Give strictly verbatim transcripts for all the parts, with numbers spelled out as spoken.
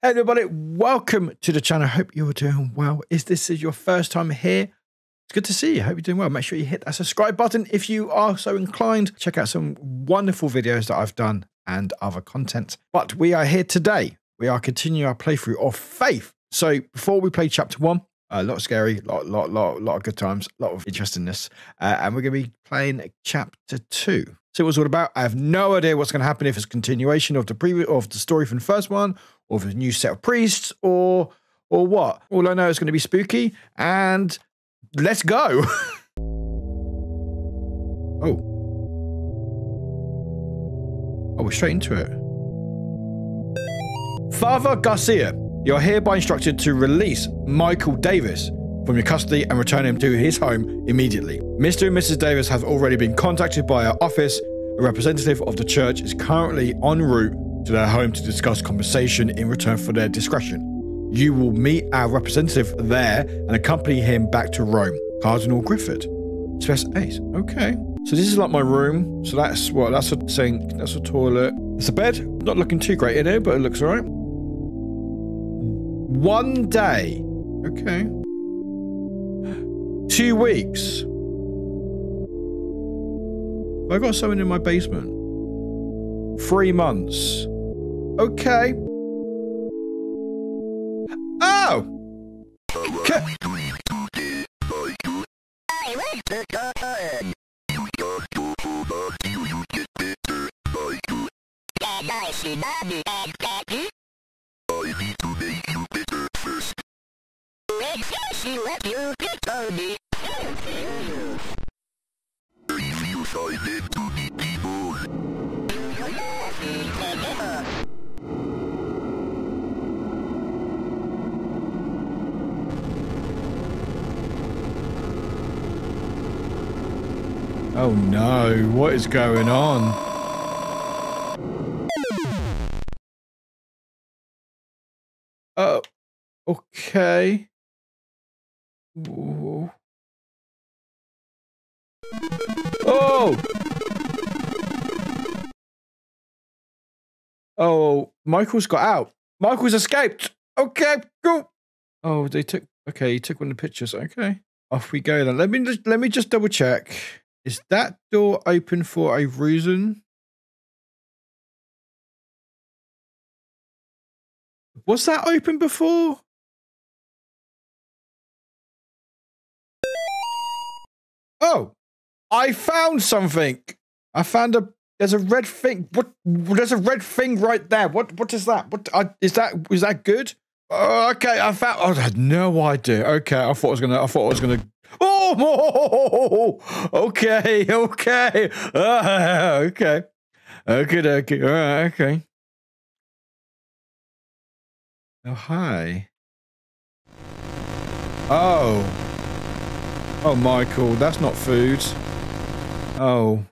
Hey everybody, welcome to the channel. I hope you are doing well. If this is your first time here, it's good to see you. I hope you're doing well. Make sure you hit that subscribe button if you are so inclined. Check out some wonderful videos that I've done and other content. But we are here today. We are continuing our playthrough of Faith. So before we play chapter one, a lot scary, lot, lot, lot, lot of good times, lot of interestingness. Uh, and we're going to be playing chapter two. See what it's all about. I have no idea what's going to happen, if it's a continuation of the previous, of the story from the first one, or the new set of priests, or or what. All I know is going to be spooky, and let's go. Oh. Oh, we're straight into it. Father Garcia, you're hereby instructed to release Michael Davis from your custody and return him to his home immediately. Mister and Missus Davis have already been contacted by our office. A representative of the church is currently en route to their home to discuss compensation in return for their discretion. You will meet our representative there and accompany him back to Rome. Cardinal Griffith. Space Ace. Okay. So this is like my room. So that's what, that's a sink, that's a toilet. It's a bed. Not looking too great in here, but it looks all right. One day. Okay. Two weeks. I got someone in my basement. Three months. Okay. Oh! Okay. Oh no, what is going on? Oh, okay. Ooh. Oh! Oh, Michael's got out. Michael's escaped. Okay, go. Oh, they took. Okay, he took one of the pictures. Okay, off we go then. Let me just, let me just double check. Is that door open for a reason? Was that open before? Oh, I found something. I found a. There's a red thing. What? There's a red thing right there. What? What is that? What? I, is that? Is that good? Uh, okay, I found. Oh, I had no idea. Okay, I thought I was gonna. I thought I was gonna. Oh, oh, oh, oh okay, okay, uh, okay, okay, okay, all right, okay. Oh hi. Oh. Oh, Michael, that's not food. Oh.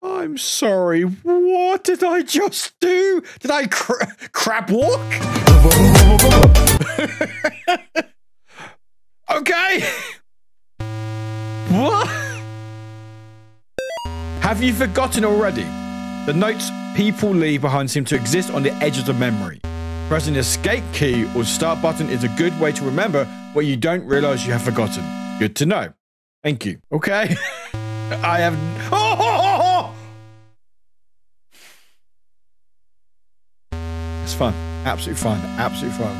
I'm sorry, what did I just do? Did I cra crab walk? Okay. What? Have you forgotten already? The notes people leave behind seem to exist on the edges of memory. Pressing the escape key or start button is a good way to remember what you don't realize you have forgotten. Good to know. Thank you. Okay. I have... Oh! Oh, oh, oh! It's fun. Absolute fun. Absolute fun.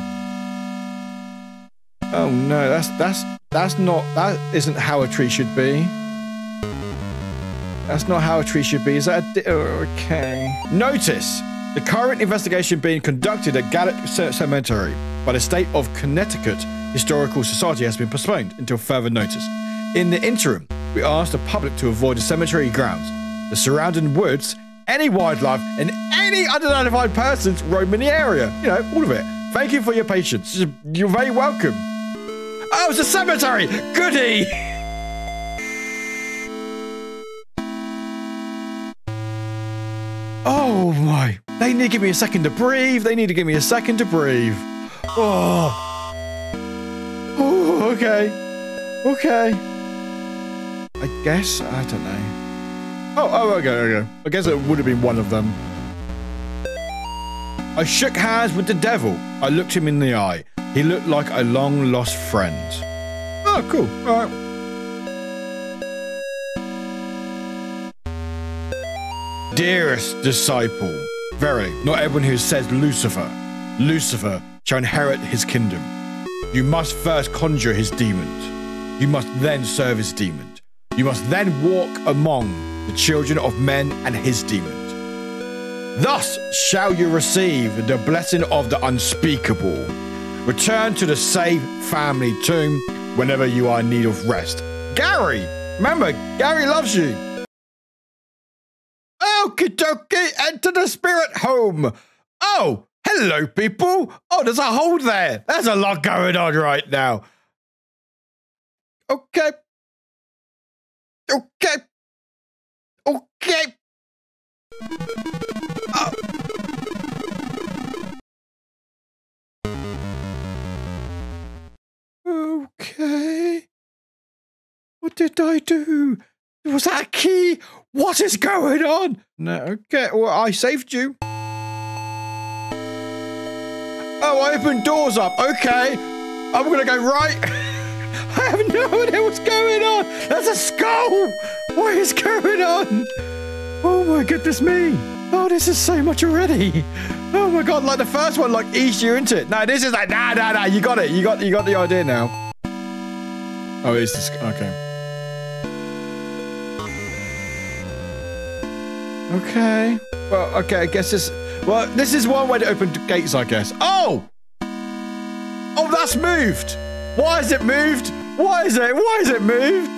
Oh no, that's that's that's not that isn't how a tree should be. That's not how a tree should be. Is that a di oh, okay? Notice. The current investigation being conducted at Gallup Cemetery by the state of Connecticut Historical Society has been postponed until further notice. In the interim, we ask the public to avoid the cemetery grounds, the surrounding woods, any wildlife, and any unidentified persons roaming the area. You know, all of it. Thank you for your patience. You're very welcome. Oh, it's a cemetery! Goody! Oh my. They need to give me a second to breathe. They need to give me a second to breathe. Oh. Oh, okay. Okay. I guess, I don't know. Oh, oh, okay, okay. I guess it would have been one of them. I shook hands with the devil. I looked him in the eye. He looked like a long-lost friend. Oh, cool. All right. Dearest disciple, very, not everyone who says Lucifer. Lucifer shall inherit his kingdom. You must first conjure his demons. You must then serve his demons. You must then walk among the children of men and his demons. Thus shall you receive the blessing of the unspeakable. Return to the safe family tomb whenever you are in need of rest. Gary! Remember, Gary loves you. Okie dokie, enter the spirit home. Oh, hello, people. Oh, there's a hole there. There's a lot going on right now. Okay. Okay. Okay. Oh. Okay. What did I do? Was that a key? What is going on? No, okay, well, I saved you. Oh, I opened doors up. Okay. I'm going to go right. I have no idea what's going on. There's a skull. What is going on? Oh, my goodness me. Oh, this is so much already. Oh, my God. Like the first one, like, eased you into it. No, this is like, nah, nah, nah. You got it. You got, you got the idea now. Oh, it's this. Okay. Okay. Well, okay, I guess this... Well, this is one way to open gates, I guess. Oh! Oh, that's moved! Why is it moved? Why is it? Why is it moved?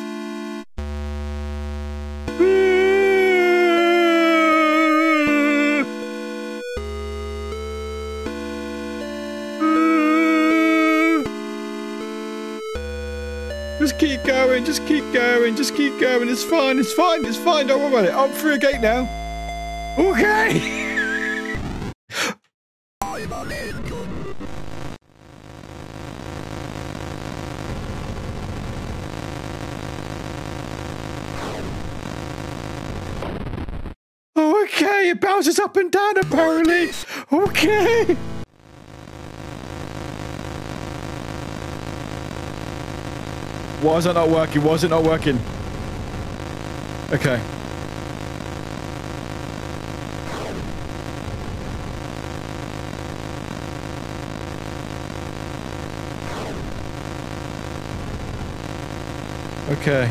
Just keep going, just keep going, just keep going. It's fine, it's fine, it's fine. Don't worry about it. I'm through a gate now. Okay! Oh, okay, it bounces up and down apparently. Okay! Why is that not working? Why is it not working? Okay. Okay.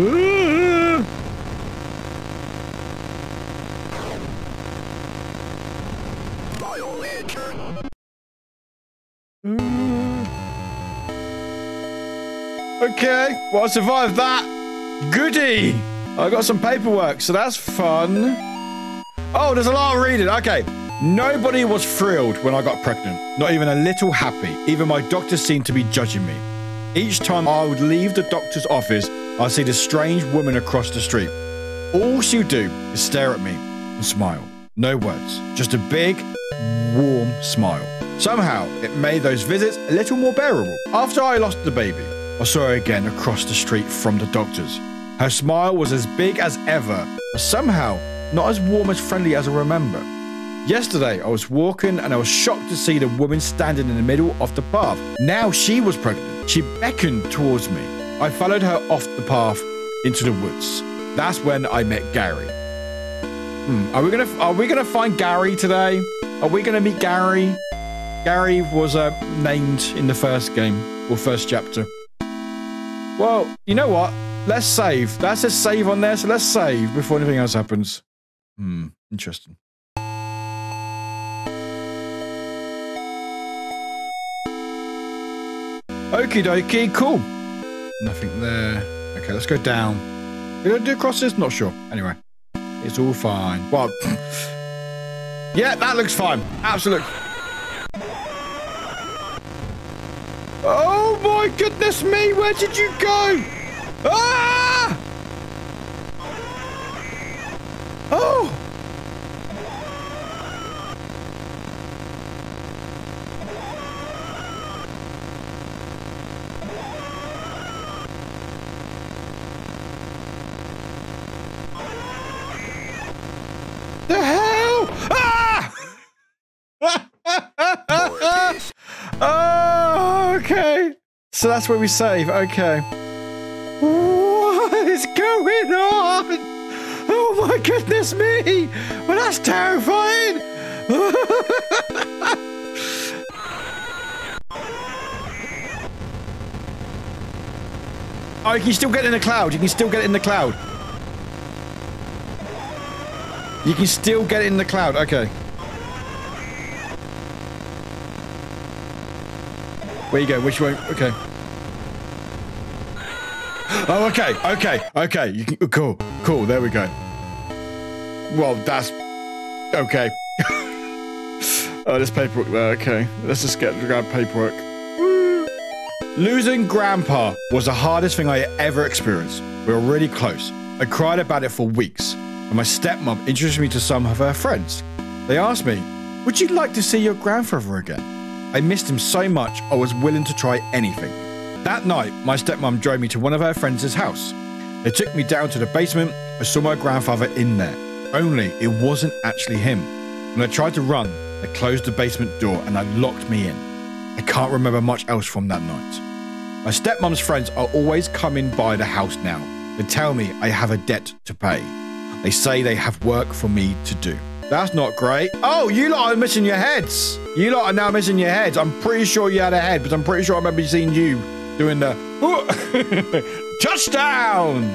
Ooh. Okay, well, I survived that. Goody! I got some paperwork, so that's fun. Oh, there's a lot of reading. Okay. Nobody was thrilled when I got pregnant. Not even a little happy. Even my doctor seemed to be judging me. Each time I would leave the doctor's office, I'd see this strange woman across the street. All she would do is stare at me and smile. No words. Just a big, warm smile. Somehow, it made those visits a little more bearable. After I lost the baby, I saw her again across the street from the doctor's. Her smile was as big as ever, but somehow not as warm as friendly as I remember. Yesterday, I was walking and I was shocked to see the woman standing in the middle of the path. Now she was pregnant. She beckoned towards me. I followed her off the path into the woods. That's when I met Gary. Hmm, are we gonna are we gonna find Gary today? Are we gonna meet Gary? Gary was uh, named in the first game or first chapter. Well, you know what? Let's save. That says save on there, so let's save before anything else happens. Hmm, interesting. Okie dokie, cool. Nothing there. Okay, let's go down. We're gonna do crosses? Not sure. Anyway, it's all fine. Well, yeah, that looks fine. Absolutely. Oh my goodness me, where did you go? Ah! So that's where we save. Okay. What is going on? Oh my goodness me! Well, that's terrifying! Oh, you can still get in the cloud. You can still get in the cloud. You can still get in the cloud. Okay. Where you go? Which way? Okay. Oh, okay. Okay. Okay. You can, cool. Cool. There we go. Well, that's... Okay. Oh, there's paperwork there. Okay. Let's just get grab paperwork. Losing Grandpa was the hardest thing I ever experienced. We were really close. I cried about it for weeks. And my stepmom introduced me to some of her friends. They asked me, would you like to see your grandfather again? I missed him so much, I was willing to try anything. That night, my stepmom drove me to one of her friends' house. They took me down to the basement. I saw my grandfather in there. Only it wasn't actually him. When I tried to run, they closed the basement door and they locked me in. I can't remember much else from that night. My stepmom's friends are always coming by the house now. They tell me I have a debt to pay. They say they have work for me to do. That's not great. Oh, you lot are missing your heads. You lot are now missing your heads. I'm pretty sure you had a head, but I'm pretty sure I remember seeing you doing the... Touchdown!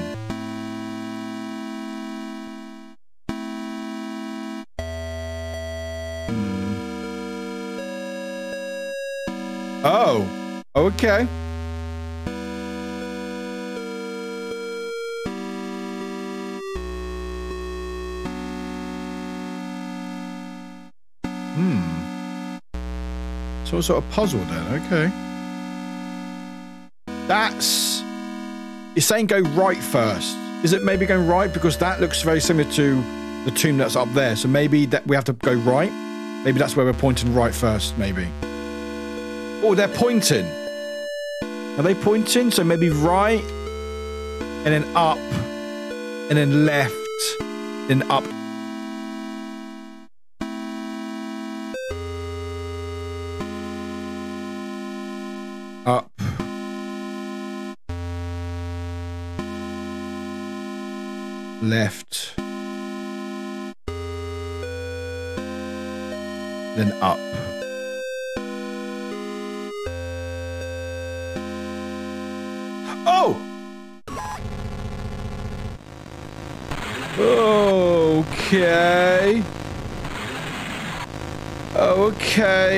Oh, okay. Some sort of puzzle then, okay. That's... It's saying go right first. Is it maybe going right? Because that looks very similar to the tomb that's up there. So maybe that we have to go right? Maybe that's where we're pointing right first, maybe. Oh, they're pointing. Are they pointing? So maybe right, and then up, and then left, and up. Up. Left. Then up. Oh! Okay. Okay.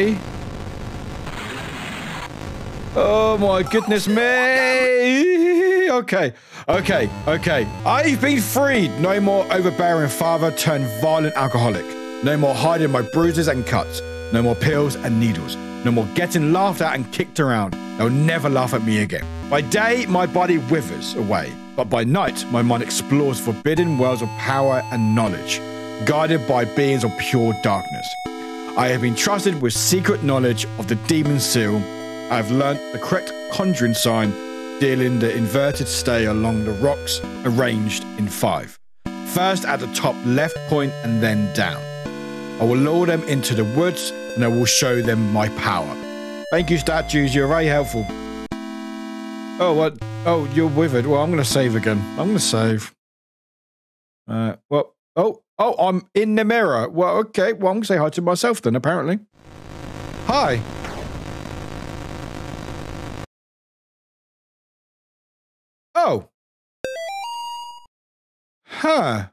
Oh my goodness me! Okay, okay, okay. I've been freed. No more overbearing father turned violent alcoholic. No more hiding my bruises and cuts. No more pills and needles. No more getting laughed at and kicked around. They'll never laugh at me again. By day, my body withers away. But by night, my mind explores forbidden worlds of power and knowledge, guided by beings of pure darkness. I have been trusted with secret knowledge of the demon seal. I've learnt the correct conjuring sign, dealing the inverted stay along the rocks, arranged in five. First at the top left point and then down. I will lure them into the woods and I will show them my power. Thank you, statues, you're very helpful. Oh, what? Oh, you're withered. Well, I'm going to save again. I'm going to save. Uh, well, oh, oh, I'm in the mirror. Well, okay, well, I'm going to say hi to myself then, apparently. Hi. Oh. Huh.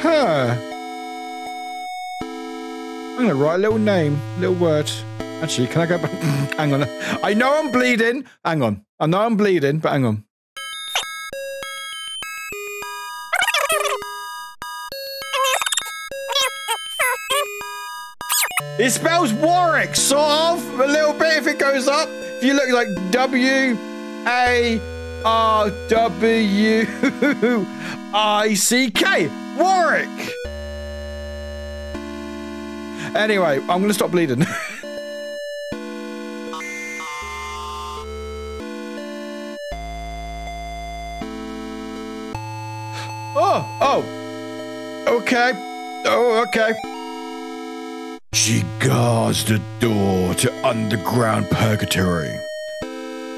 Huh. I'm going to write a little name, little word. Actually, can I go back? Hang on. I know I'm bleeding. Hang on. I know I'm bleeding, but hang on. It spells Warwick, sort of. A little bit if it goes up. If you look like W A R W I C K. Warwick. Anyway, I'm going to stop bleeding. oh, oh. Okay. Oh, okay. She guards the door to underground purgatory.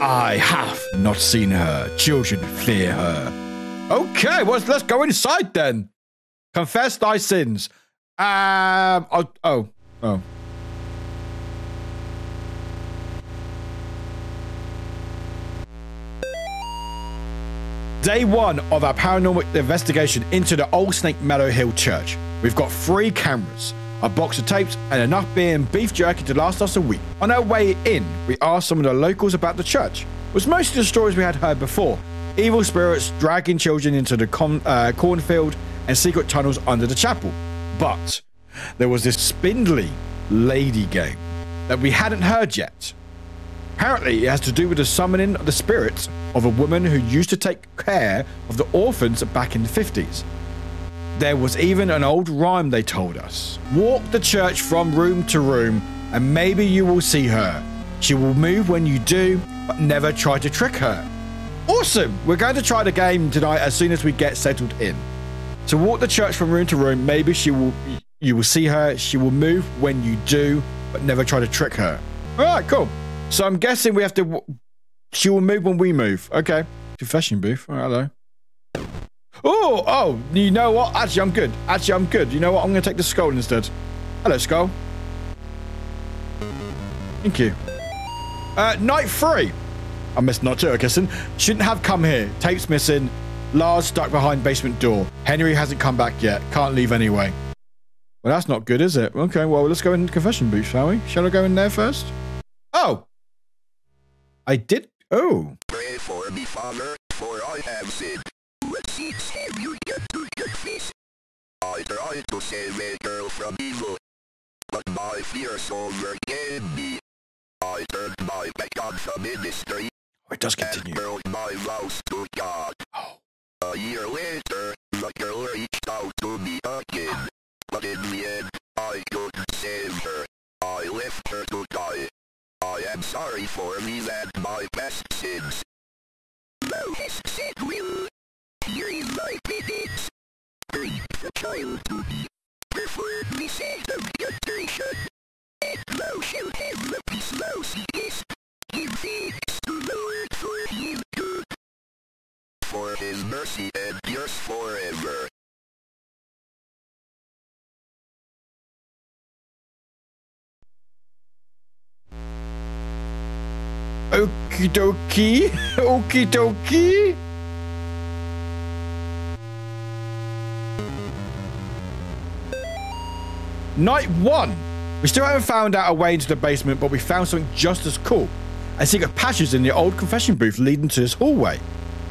I have not seen her. Children fear her. Okay, well, let's go inside then. Confess thy sins. Um, oh, oh, oh. Day one of our paranormal investigation into the old Snake Meadow Hill Church. We've got three cameras, a box of tapes, and enough beer and beef jerky to last us a week. On our way in, we asked some of the locals about the church. It was most of the stories we had heard before. Evil spirits dragging children into the con uh, cornfield and secret tunnels under the chapel. But there was this spindly lady game that we hadn't heard yet. Apparently, it has to do with the summoning of the spirits of a woman who used to take care of the orphans back in the fifties. There was even an old rhyme they told us. Walk the church from room to room, and maybe you will see her. She will move when you do, but never try to trick her. Awesome! We're going to try the game tonight as soon as we get settled in. So walk the church from room to room, maybe she will, you will see her. She will move when you do, but never try to trick her. All right, cool. So I'm guessing we have to... W she will move when we move. Okay. Confession booth. All right, hello. Oh, oh, you know what? Actually, I'm good. Actually, I'm good. You know what? I'm going to take the skull instead. Hello, skull. Thank you. Uh, night three. I missed night two, I'm guessing. Shouldn't have come here. Tape's missing. Lars stuck behind basement door. Henry hasn't come back yet. Can't leave anyway. Well, that's not good, is it? Okay, well, let's go in the confession booth, shall we? Shall I go in there first? Oh! I did. Oh. Pray for me, Father, for I have sinned. What sins have you yet to confess? I tried to save a girl from evil, but my fears overcame me. I turned my back on the ministry. Oh, it does continue. And burned my vows to God. Oh. A year later, the girl reached out to me again, but in the end, I couldn't save her. I left her to die. I am sorry for me and my past sins. Thou hast said will. Here is my penance. Bring the child to me. Perform this act of contrition. And thou shalt have the peace thou seekest. Give thanks to the Lord for his good. For his mercy endures forever. Okie dokie, okie dokie. Night one. We still haven't found out a way into the basement, but we found something just as cool. A secret passage in the old confession booth leading to this hallway.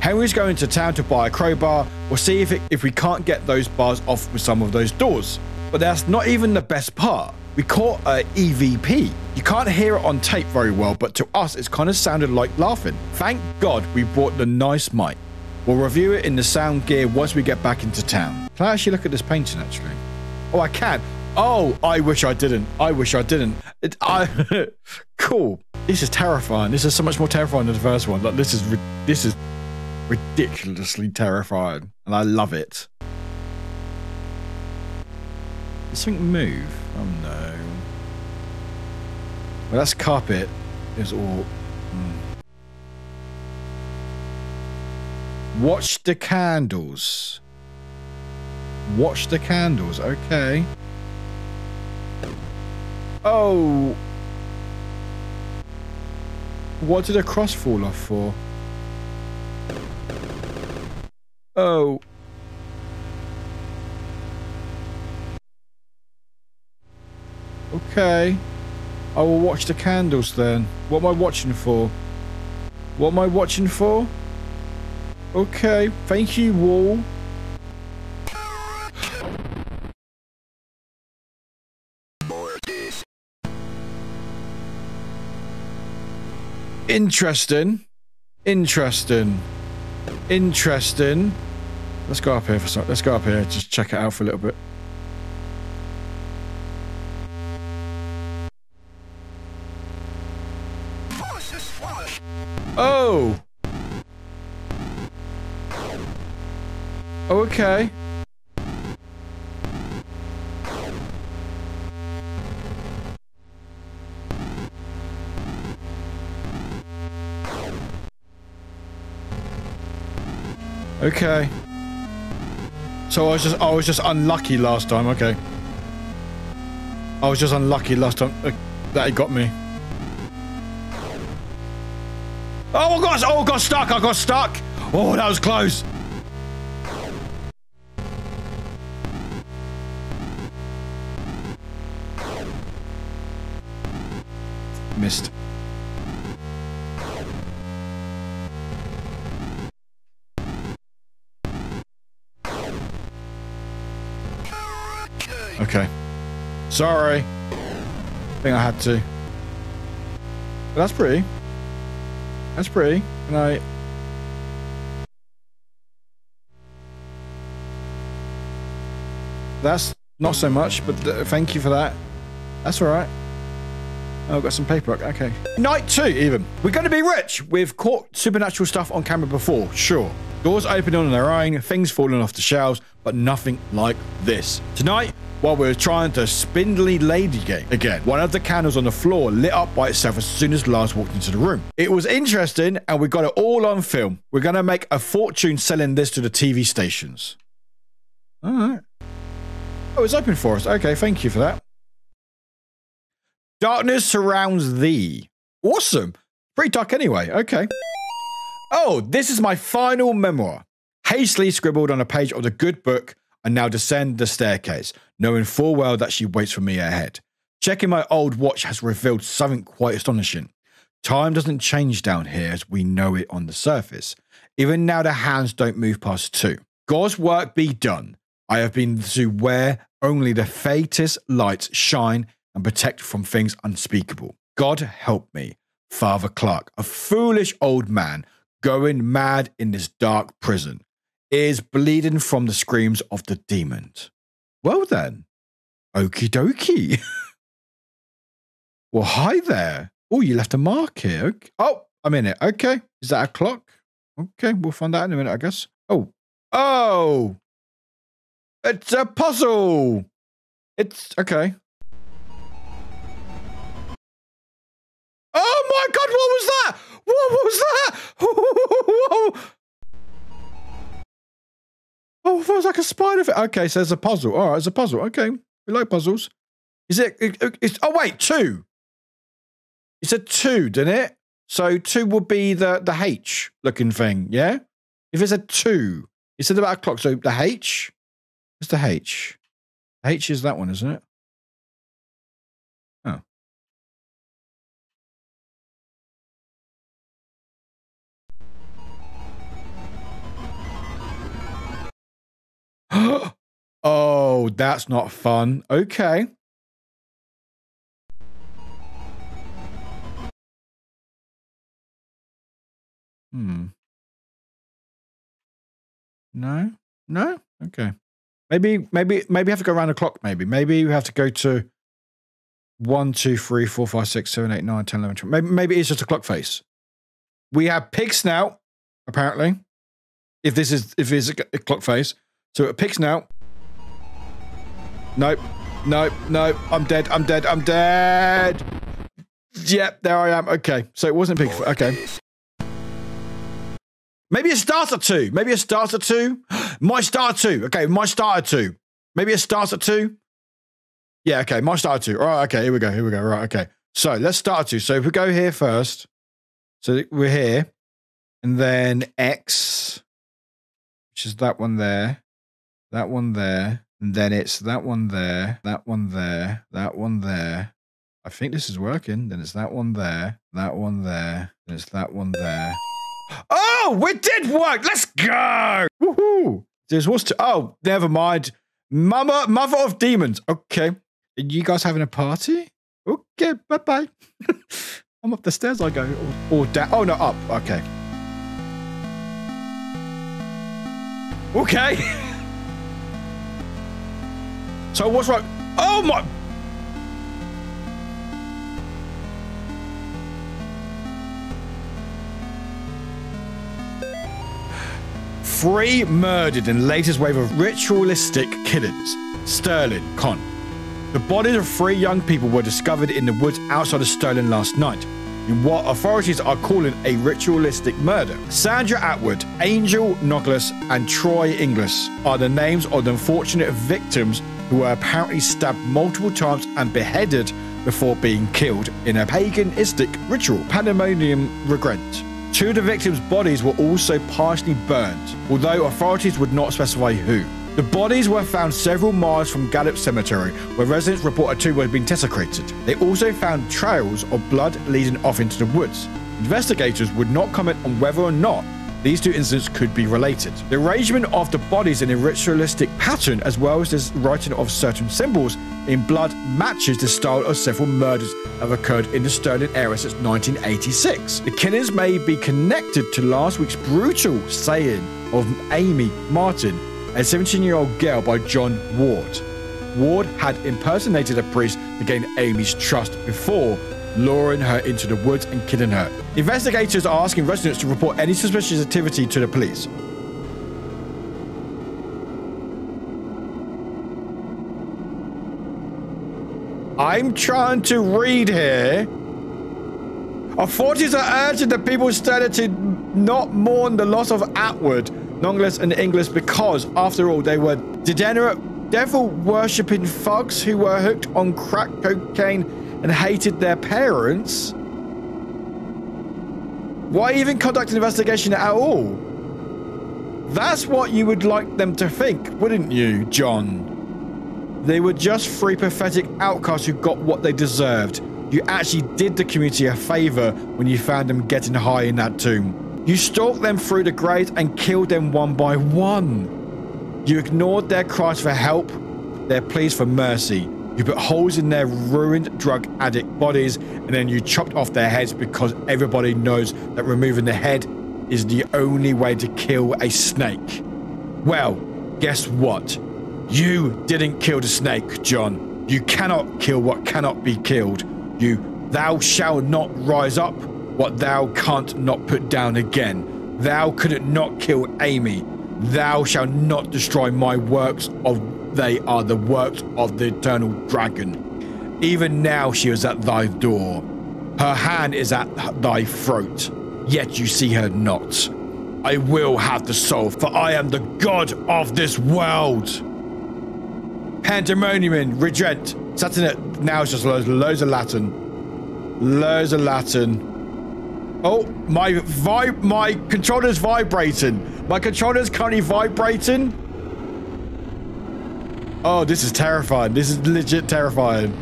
Henry's going to town to buy a crowbar. We'll see if, it, if we can't get those bars off with some of those doors. But that's not even the best part. We caught a E V P. You can't hear it on tape very well, but to us, it's kind of sounded like laughing. Thank God we brought the nice mic. We'll review it in the sound gear once we get back into town. Can I actually look at this painting, actually? Oh, I can. Oh, I wish I didn't. I wish I didn't. It, I Cool. This is terrifying. This is so much more terrifying than the first one. Like, this is, this is ridiculously terrifying, and I love it. Did something move? Oh no. Well, that's carpet. It's all. Mm. Watch the candles. Watch the candles. Okay. Oh. What did a cross fall off for? Oh. Okay, I will watch the candles then. What am I watching for? What am I watching for? Okay, thank you, wall. Interesting. Interesting. Interesting. Let's go up here for some. Let's go up here. Just check it out for a little bit. Oh! Okay. Okay. So I was just I was just unlucky last time. Okay. I was just unlucky last time uh, that it got me. Oh, I got oh, I got stuck. I got stuck. Oh, that was close. Missed. Okay. Sorry. I think I had to. But that's pretty. That's pretty. Can I... That's not so much, but th thank you for that. That's all right. Oh, I've got some paperwork. Okay. Night two, even. We're going to be rich. We've caught supernatural stuff on camera before, sure. Doors opening on their own, things falling off the shelves, but nothing like this. Tonight, while we were trying to spindly lady game again, one of the candles on the floor lit up by itself as soon as Lars walked into the room. It was interesting, and we got it all on film. We're going to make a fortune selling this to the T V stations. All right. Oh, it's open for us. Okay, thank you for that. Darkness surrounds thee. Awesome. Pretty dark anyway. Okay. Oh, this is my final memoir. Hastily scribbled on a page of the good book, I now descend the staircase, knowing full well that she waits for me ahead. Checking my old watch has revealed something quite astonishing. Time doesn't change down here as we know it on the surface. Even now the hands don't move past two. God's work be done. I have been to where only the faintest lights shine and protect from things unspeakable. God help me. Father Clark, a foolish old man, going mad in this dark prison, ears bleeding from the screams of the demon. Well then, okie dokie. Well, hi there. Oh, you left a mark here. Okay. Oh, I'm in it. Okay. Is that a clock? Okay, we'll find out in a minute, I guess. Oh. Oh! It's a puzzle! It's... okay. Oh my god, what was that? What was that? Oh, it was like a spider. Okay, so there's a puzzle. All right, it's a puzzle. Okay, we like puzzles. Is it... It's, oh, wait, two. It's a two, didn't it? So two would be the, the H-looking thing, yeah? If it's a two, it's at about a clock, so the H... It's the H. The H is that one, isn't it? Oh. Oh, that's not fun. Okay. Hmm. No? No? Okay. Maybe, maybe, maybe we have to go around the clock, maybe. Maybe we have to go to one, two, three, four, five, six, seven, eight, nine, ten, eleven, twelve. Maybe, maybe it's just a clock face. We have pig snout, apparently. If this is, if it's a clock face. So a pig snout. Nope, nope, nope. I'm dead, I'm dead, I'm dead. Yep, there I am. Okay, so it wasn't pig. Okay. Maybe a starter two. Maybe a starter two. My starter two. Okay, my starter two. Maybe a starter two. Yeah, okay, my starter two. All right, okay, here we go. Here we go. All right, okay. So let's start two. So if we go here first. So we're here. And then X, which is that one there. That one there. And then it's that one there. That one there. That one there. I think this is working. Then it's that one there. That one there. Then it's that one there. Oh, we did work. Let's go. Woohoo. There's what's to. Oh, never mind. Mama, mother of demons. Okay. Are you guys having a party? Okay. Bye bye. I'm up the stairs. I go. Or, or down. Oh, no, up. Okay. Okay. So, what's right? Oh, my. Three murdered in latest wave of ritualistic killings. Sterling, Con. The bodies of three young people were discovered in the woods outside of Sterling last night. in what authorities are calling a ritualistic murder. Sandra Atwood, Angel Nogles, and Troy Inglis are the names of the unfortunate victims who were apparently stabbed multiple times and beheaded before being killed in a paganistic ritual, Pandemonium Regret. Two of the victims' bodies were also partially burned, although authorities would not specify who. The bodies were found several miles from Gallup Cemetery, where residents reported two had been desecrated. They also found trails of blood leading off into the woods. Investigators would not comment on whether or not these two incidents could be related. The arrangement of the bodies in a ritualistic pattern, as well as the writing of certain symbols in blood, matches the style of several murders that have occurred in the Sterling area since nineteen eighty-six. The killings may be connected to last week's brutal saying of Amy Martin, a seventeen-year-old girl, by John Ward. Ward had impersonated a priest to gain Amy's trust before luring her into the woods and killing her. Investigators are asking residents to report any suspicious activity to the police. I'm trying to read here. Authorities are urging the people of Sterling to not mourn the loss of Atwood, Nogles, and Inglis because, after all, they were degenerate, devil-worshipping thugs who were hooked on crack cocaine and hated their parents. Why even conduct an investigation at all? That's what you would like them to think, wouldn't you, John? They were just three pathetic outcasts who got what they deserved. You actually did the community a favor when you found them getting high in that tomb. You stalked them through the graves and killed them one by one. You ignored their cries for help, their pleas for mercy. You put holes in their ruined drug addict bodies, and then you chopped off their heads because everybody knows that removing the head is the only way to kill a snake. Well, guess what? You didn't kill the snake, John. You cannot kill what cannot be killed. You, thou shalt not rise up what thou canst not put down again. Thou couldn't not kill Amy. Thou shalt not destroy my works of... They are the works of the eternal dragon. Even now she is at thy door. Her hand is at thy throat, yet you see her not. I will have the soul, for I am the god of this world. Pandemonium, regent, Saturn. Now it's just loads, loads of Latin. Loads of Latin. Oh, my vibe, my controller's vibrating. My controller's currently vibrating. Oh, this is terrifying. This is legit terrifying.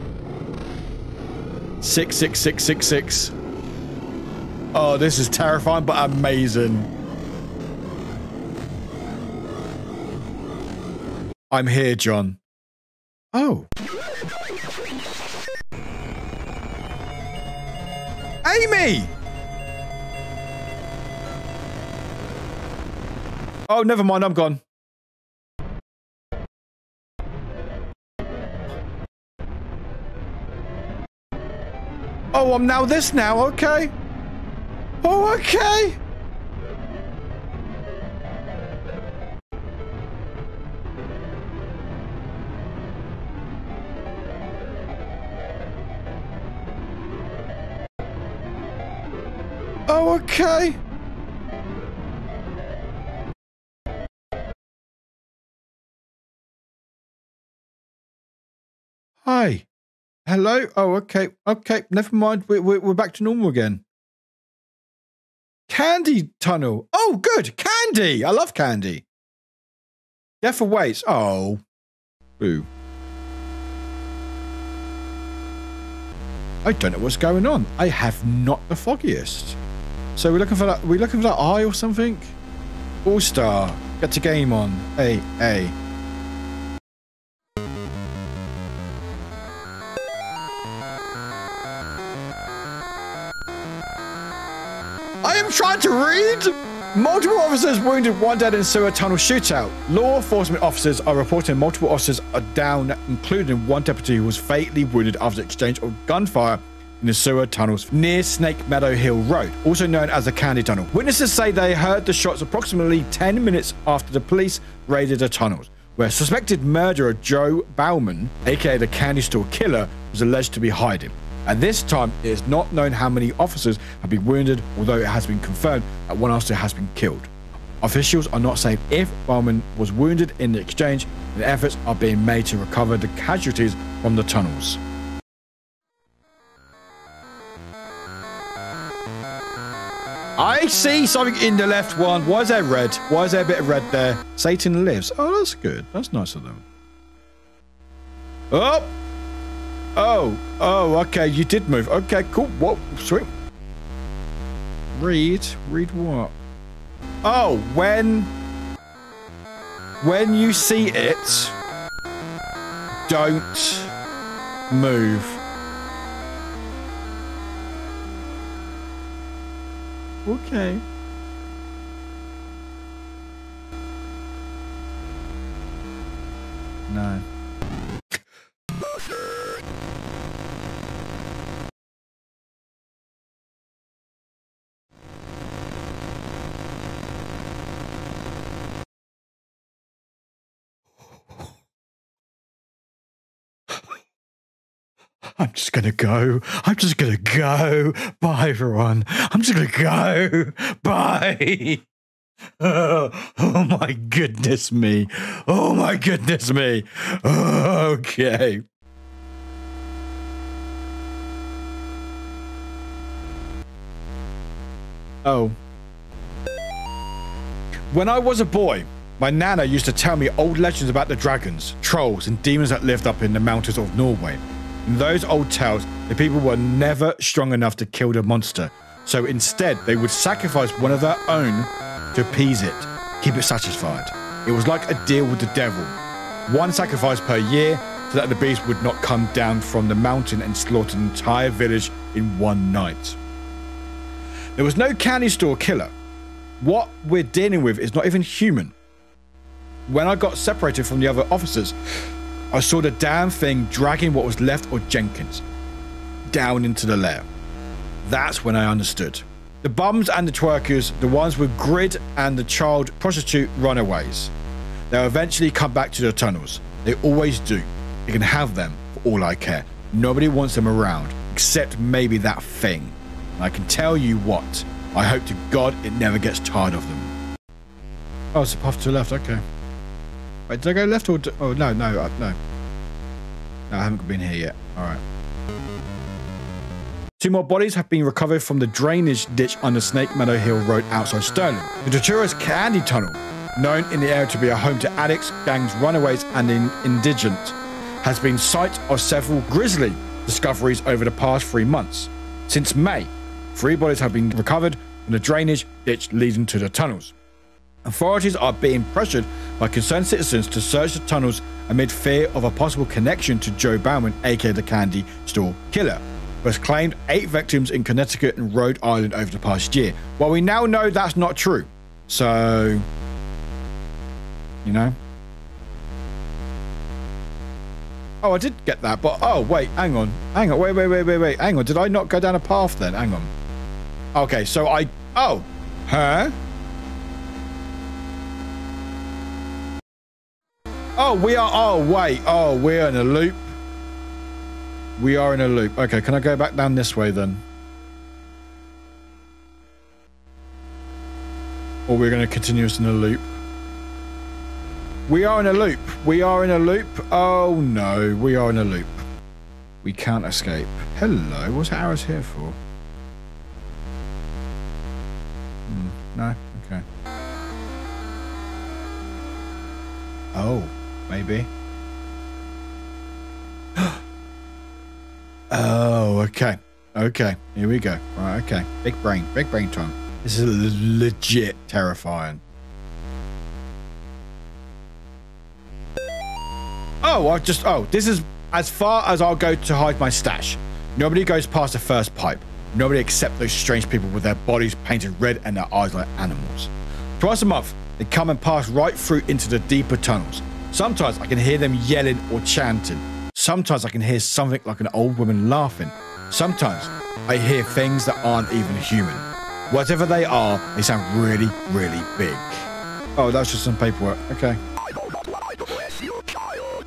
Six, six, six, six, six. Oh, this is terrifying, but amazing. I'm here, John. Oh. Amy! Oh, never mind. I'm gone. Oh, I'm now this now, okay. Oh, okay. Oh, okay. Hi. Hello? Oh, okay. Okay, never mind. We're, we're, we're back to normal again. Candy Tunnel. Oh, good. Candy. I love candy. Death awaits. Oh. Boo. I don't know what's going on. I have not the foggiest. So we're looking for that. We're looking for that eye or something? All-star. Get the game on. Hey, hey. Trying to read? Multiple officers wounded, one dead in sewer tunnel shootout. Law enforcement officers are reporting multiple officers are down, including one deputy who was fatally wounded after exchange of gunfire in the sewer tunnels near Snake Meadow Hill Road, also known as the Candy Tunnel. Witnesses say they heard the shots approximately ten minutes after the police raided the tunnels, where suspected murderer Joe Bauman, aka the Candy Store Killer, was alleged to be hiding. At this time, it is not known how many officers have been wounded, although it has been confirmed that one officer has been killed. Officials are not saying if Bauman was wounded in the exchange, and efforts are being made to recover the casualties from the tunnels. I see something in the left one. Why is there red? Why is there a bit of red there? Satan lives. Oh, that's good. That's nice of them. Oh! Oh, oh, okay. You did move. Okay, cool. Whoa, sweet. Read. Read what? Oh, when... When you see it, don't move. Okay. No. I'm just going to go. I'm just going to go. Bye, everyone. I'm just going to go. Bye. Oh, oh, my goodness me. Oh, my goodness me. Oh, okay. Oh. When I was a boy, my nana used to tell me old legends about the dragons, trolls, and demons that lived up in the mountains of Norway. In those old tales, the people were never strong enough to kill the monster, so instead they would sacrifice one of their own to appease it, keep it satisfied. It was like a deal with the devil. One sacrifice per year so that the beast would not come down from the mountain and slaughter an entire village in one night. There was no candy store killer. What we're dealing with is not even human. When I got separated from the other officers, I saw the damn thing dragging what was left of Jenkins down into the lair. That's when I understood. The bums and the twerkers, the ones with grid and the child prostitute runaways, they'll eventually come back to the tunnels. They always do. You can have them for all I care. Nobody wants them around, except maybe that thing. And I can tell you what, I hope to God it never gets tired of them. Oh, it's a puff to the left, okay. Wait, did I go left or... Do, oh, no, no, no. No, I haven't been here yet. All right. Two more bodies have been recovered from the drainage ditch under Snake Meadow Hill Road outside Sterling. The notorious Candy Tunnel, known in the area to be a home to addicts, gangs, runaways, and in, indigent, has been site of several grisly discoveries over the past three months. Since May, three bodies have been recovered from the drainage ditch leading to the tunnels. Authorities are being pressured by concerned citizens to search the tunnels amid fear of a possible connection to Joe Bauman, aka the Candy Store Killer, who has claimed eight victims in Connecticut and Rhode Island over the past year. Well, we now know that's not true. So, you know. Oh, I did get that, but oh, wait, hang on. Hang on, wait, wait, wait, wait, wait, hang on. Did I not go down a path then? Hang on. Okay, so I, oh, huh? Oh, we are, oh, wait. Oh, we're in a loop. We are in a loop. Okay, can I go back down this way then? Or we're going to continue us in a loop. We are in a loop. We are in a loop. Oh, no. We are in a loop. We can't escape. Hello. What's Harris here for? Hmm, no? Okay. Oh. Maybe. Oh, okay. Okay. Here we go. Right, okay. Big brain. Big brain time. This is legit terrifying. Oh, I just... Oh, this is as far as I'll go to hide my stash. Nobody goes past the first pipe. Nobody except those strange people with their bodies painted red and their eyes like animals. Twice a month, they come and pass right through into the deeper tunnels. Sometimes I can hear them yelling or chanting. Sometimes I can hear something like an old woman laughing. Sometimes I hear things that aren't even human. Whatever they are, they sound really, really big. Oh, that's just some paperwork. Okay. I don't lie to bless your child.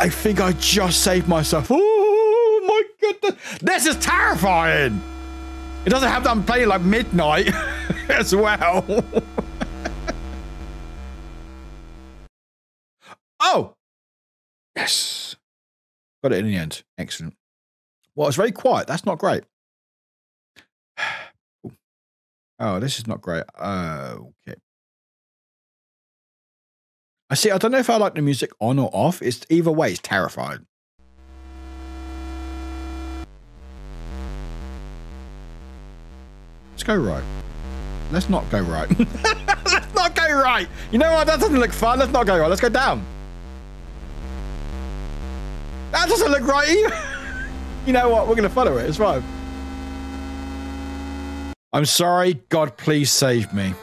I think I just saved myself. Oh my goodness. This is terrifying. It doesn't have to unplay like midnight as well. Oh. Yes. Got it in the end. Excellent. Well, it's very quiet. That's not great. Oh, this is not great. Uh, okay. I see. I don't know if I like the music on or off. It's either way, it's terrifying. Let's go right. Let's not go right. Let's not go right. You know what? That doesn't look fun. Let's not go right. Let's go down. That doesn't look right either. You know what? We're going to follow it. It's fine. I'm sorry. God, please save me.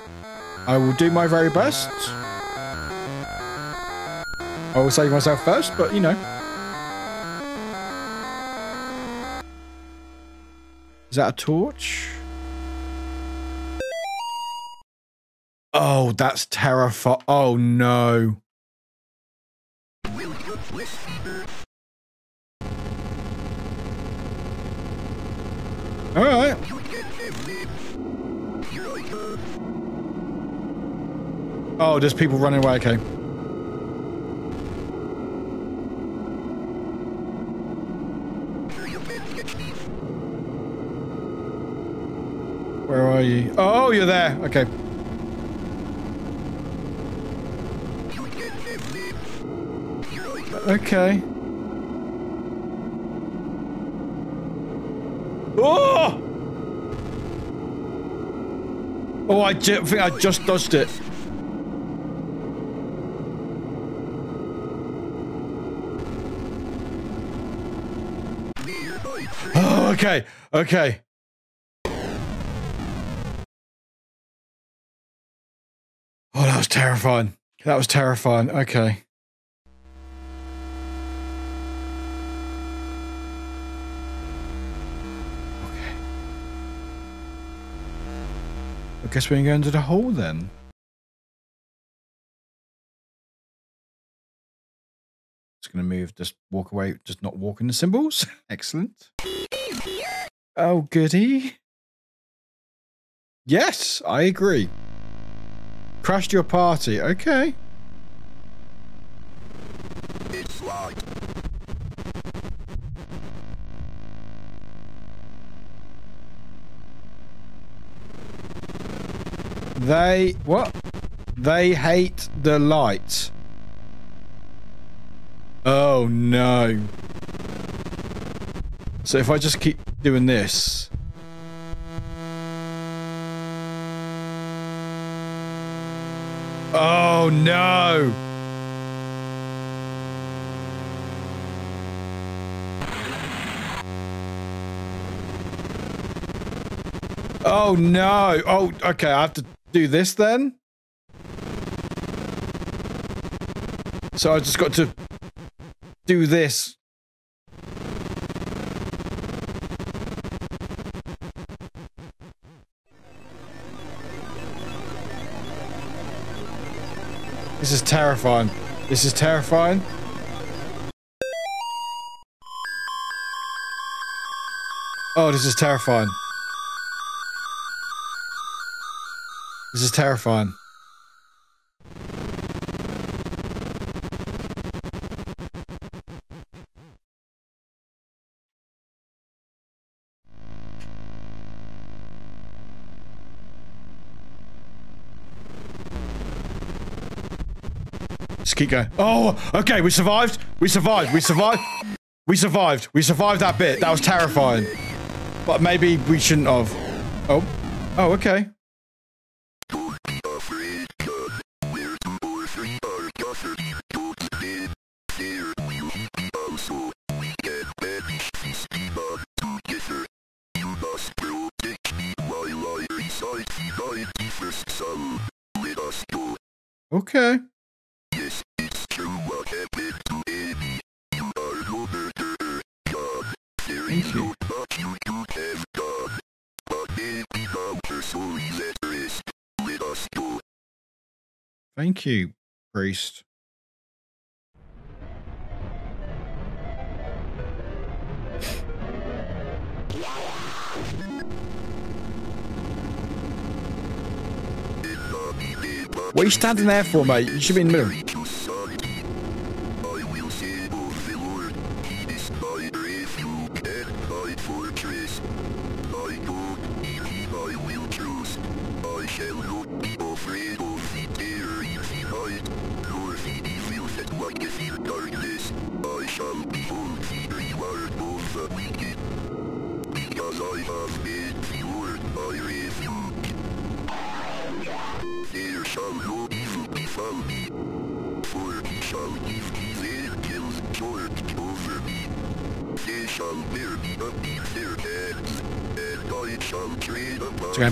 I will do my very best. I will save myself first, but you know. Is that a torch? Oh, that's terrifying. Oh, no. All right. Oh, there's people running away. Okay. Where are you? Oh, you're there. Okay. Okay. Oh! Oh, I think I just dodged it. Oh, okay. Okay. Oh, that was terrifying. That was terrifying. Okay. I guess we can go into the hole then. Just gonna move, just walk away, just not walk in the symbols. Excellent. Oh, goody. Yes, I agree. Crashed your party. Okay. It's like They, what? They hate the light. Oh, no. So if I just keep doing this. Oh, no. Oh, no. Oh, okay. I have to do this then. So I just got to do this. This is terrifying. This is terrifying. Oh, this is terrifying. This is terrifying. Just keep going. Oh, okay. We survived. We survived. We survived. We survived. We survived that bit. That was terrifying. But maybe we shouldn't have. Oh. Oh, okay. Okay. Yes, it's true what happened to Amy. You are no murderer, God. There is no what you could have done. But Amy now her soul is at rest. Let us go. Thank you, priest. What are you standing there for, mate? You should be in the middle.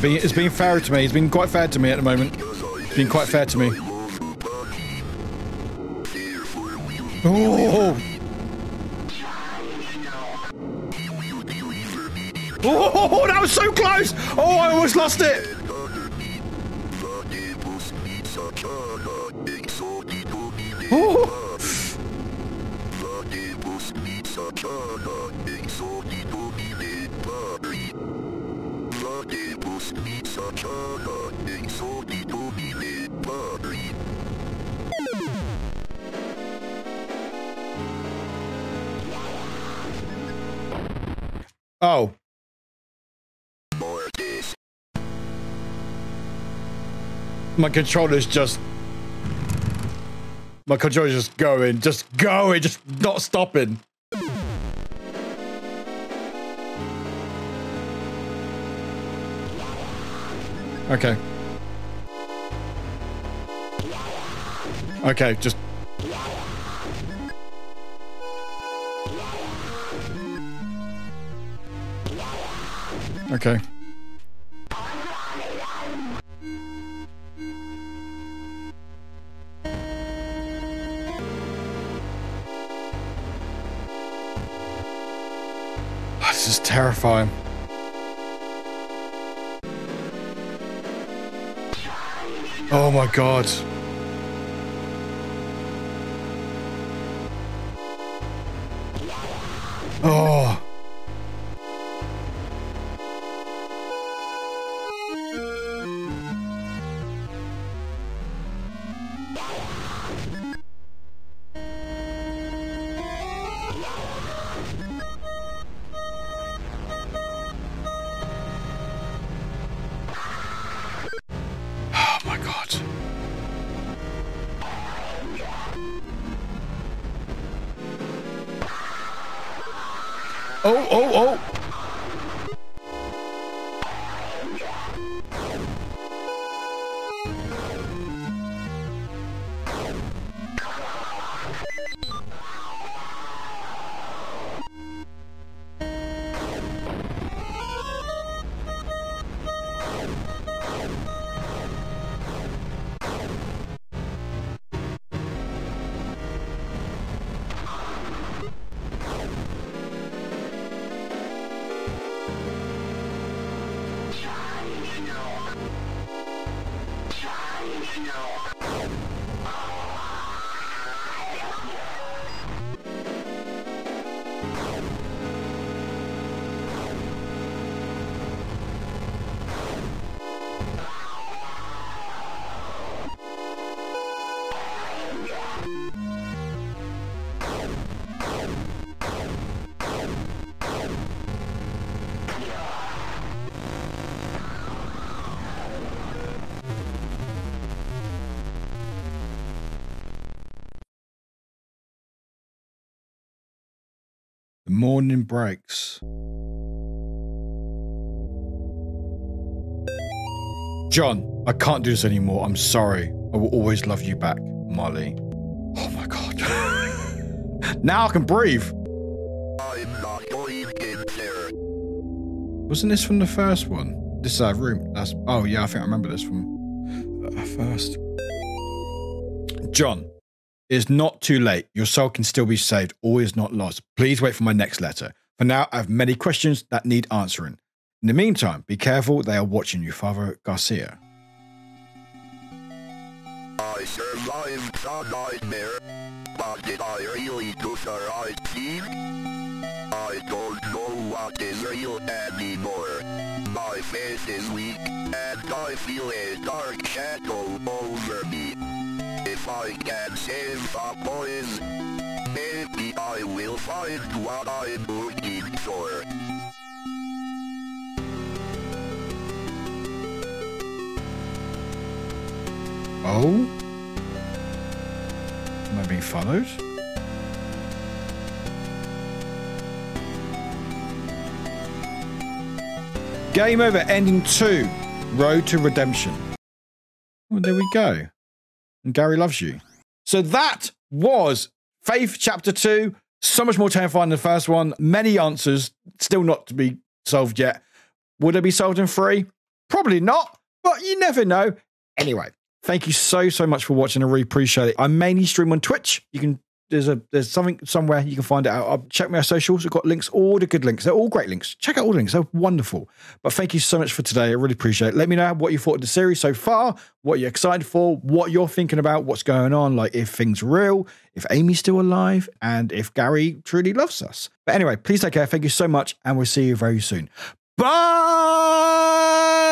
It's been fair to me. It's been quite fair to me at the moment. It's been quite fair to me. Oh! Oh, that was so close! Oh, I almost lost it! Oh! Oh. My controller's just... My controller's just going, just going, just not stopping. Okay. Okay, just... Okay. This is terrifying. Oh my God. Oh. Morning breaks. John, I can't do this anymore. I'm sorry. I will always love you back, Molly. Oh my God. Now I can breathe. I'm not going in there. Wasn't this from the first one? This is our room. That's, oh yeah, I think I remember this from uh, first. John. It is not too late. Your soul can still be saved. All is not lost. Please wait for my next letter. For now, I have many questions that need answering. In the meantime, be careful. They are watching you, Father Garcia. I survived the nightmare, but did I really do the right thing? I don't know what is real anymore. face is weak, and I feel a dark shadow over me. If I can save the boys, maybe I will find what I'm looking for. Oh? Am I being followed? Game over, ending two. Road to Redemption. Well, there we go. And Gary loves you. So that was Faith Chapter two. So much more terrifying than the first one. Many answers still not to be solved yet. Would it be solved in three? Probably not, but you never know. Anyway, thank you so, so much for watching. I really appreciate it. I mainly stream on Twitch. You can... There's a there's something somewhere you can find it out. I'll check my socials. I've got links, all the good links. They're all great links. Check out all the links. They're wonderful. But thank you so much for today. I really appreciate it. Let me know what you thought of the series so far, what you're excited for, what you're thinking about, what's going on, like if things are real, if Amy's still alive, and if Gary truly loves us. But anyway, please take care. Thank you so much, and we'll see you very soon. Bye!